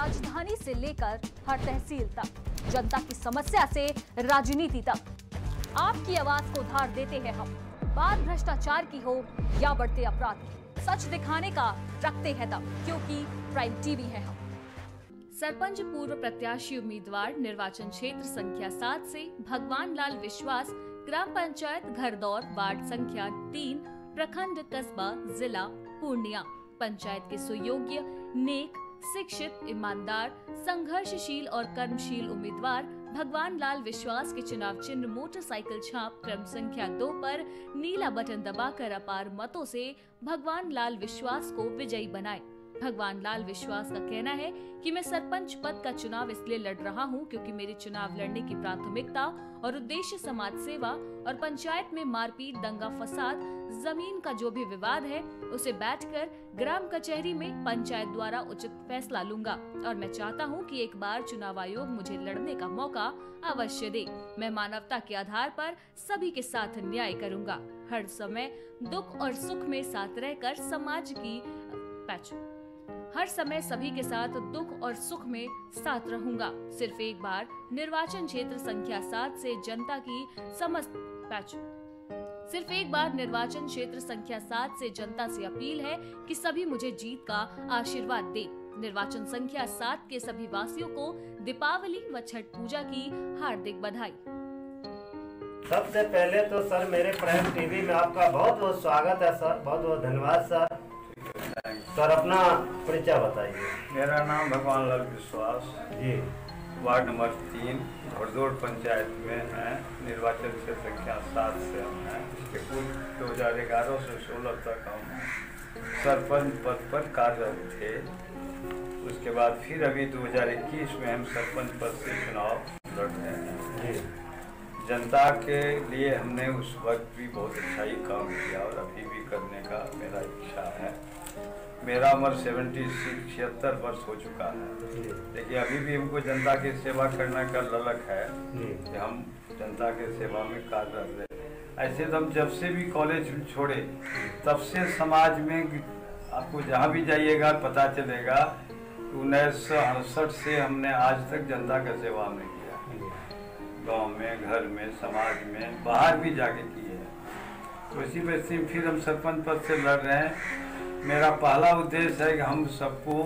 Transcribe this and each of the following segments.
राजधानी से लेकर हर तहसील तक, जनता की समस्या से राजनीति तक, आपकी आवाज को उधार देते हैं हम। बात भ्रष्टाचार की हो या बढ़ते अपराध की, सच दिखाने का रखते हैं दम, क्योंकि प्राइम टीवी है हम। सरपंच पूर्व प्रत्याशी उम्मीदवार निर्वाचन क्षेत्र संख्या 7 से भगवान लाल विश्वास, ग्राम पंचायत घरदौड़, वार्ड संख्या 3, प्रखंड कस्बा, जिला पूर्णिया। पंचायत के सुयोग्य, नेक, शिक्षित, ईमानदार, संघर्षशील और कर्मशील उम्मीदवार भगवान लाल विश्वास के चुनाव चिन्ह मोटरसाइकिल छाप क्रम संख्या 2 पर नीला बटन दबाकर अपार मतों से भगवान लाल विश्वास को विजयी बनाए। भगवान लाल विश्वास का कहना है कि मैं सरपंच पद का चुनाव इसलिए लड़ रहा हूं क्योंकि मेरे चुनाव लड़ने की प्राथमिकता और उद्देश्य समाज सेवा और पंचायत में मारपीट, दंगा, फसाद, जमीन का जो भी विवाद है उसे बैठकर ग्राम कचहरी में पंचायत द्वारा उचित फैसला लूंगा और मैं चाहता हूं कि एक बार चुनाव आयोग मुझे लड़ने का मौका अवश्य दे। मैं मानवता के आधार पर सभी के साथ न्याय करूंगा, हर समय दुख और सुख में साथ रहकर समाज की हर समय सभी के साथ दुख और सुख में साथ रहूंगा। सिर्फ एक बार निर्वाचन क्षेत्र संख्या 7 से जनता की जनता से अपील है कि सभी मुझे जीत का आशीर्वाद दे। निर्वाचन संख्या 7 के सभी वासियों को दीपावली व छठ पूजा की हार्दिक बधाई। सबसे पहले तो सर मेरे प्राइम टीवी में आपका बहुत बहुत स्वागत है सर, बहुत बहुत धन्यवाद सर। सर अपना परिचय बताइए। मेरा नाम भगवान लाल विश्वास जी, वार्ड नंबर 3 घरदौड़ पंचायत में है। निर्वाचन से संख्या 7 से हम हैं। इसके पूर्व 2011 से 16 तक हम सरपंच पद पर कार्यरत थे। उसके बाद फिर अभी 2021 में हम सरपंच पद से चुनाव लड़ रहे हैं। जनता के लिए हमने उस वक्त भी बहुत अच्छा ही काम किया और अभी भी करने का मेरा इच्छा है। मेरा उम्र 76-76 वर्ष हो चुका है, लेकिन अभी भी हमको जनता की सेवा करने का ललक है कि हम जनता के सेवा में कार्यरत रहे। ऐसे तो हम जब से भी कॉलेज छोड़े तब से समाज में आपको जहाँ भी जाइएगा पता चलेगा 1968 से हमने आज तक जनता का सेवा में किया, गाँव में, घर में, समाज में, बाहर भी जाके किए। तो इसी वजह से फिर हम सरपंच पद से लड़ रहे हैं। मेरा पहला उद्देश्य है कि हम सबको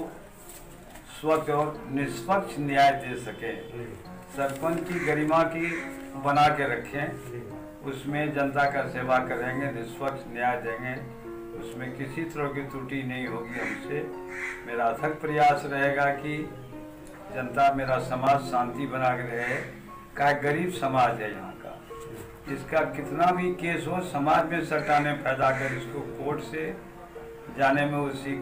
स्वच्छ और निष्पक्ष न्याय दे सकें, सरपंच की गरिमा की बना के रखें, उसमें जनता का सेवा करेंगे, निष्पक्ष न्याय देंगे, उसमें किसी तरह की त्रुटि नहीं होगी हमसे। मेरा अथक प्रयास रहेगा कि जनता, मेरा समाज शांति बना के रहे। का गरीब समाज है यहाँ का, इसका कितना भी केस हो समाज में सटाने पैदा कर इसको कोर्ट से जाने में उसी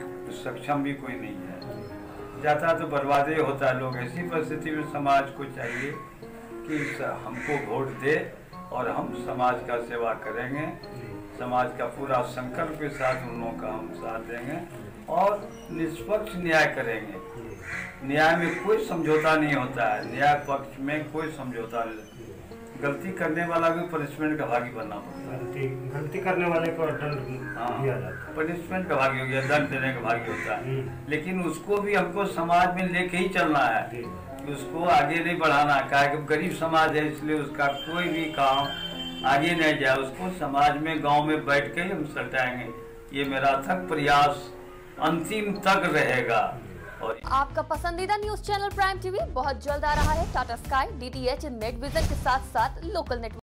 सक्षम भी कोई नहीं है, जाता तो बर्बाद ही होता है लोग। ऐसी परिस्थिति में समाज को चाहिए कि हमको वोट दे और हम समाज का सेवा करेंगे, समाज का पूरा संकल्प के साथ उन लोगों का हम साथ देंगे और निष्पक्ष न्याय करेंगे। न्याय में कोई समझौता नहीं होता है, न्याय पक्ष में कोई समझौता नहीं। गलती करने वाला भी पनिशमेंट का भागी बनना पड़ता है, गलती करने वाले को पनिशमेंट का भागी हो गया, दंड देने का भागी होता है। लेकिन उसको भी हमको समाज में लेके ही चलना है, उसको आगे नहीं बढ़ाना। क्या है कि गरीब समाज है इसलिए उसका कोई भी काम आगे नहीं जाए, उसको समाज में, गाँव में बैठ के ही हम सटाएंगे। ये मेरा अथक प्रयास अंतिम तक रहेगा। आपका पसंदीदा न्यूज चैनल प्राइम टीवी बहुत जल्द आ रहा है Tata sky, DTH, net vision के साथ साथ लोकल नेटवर्क।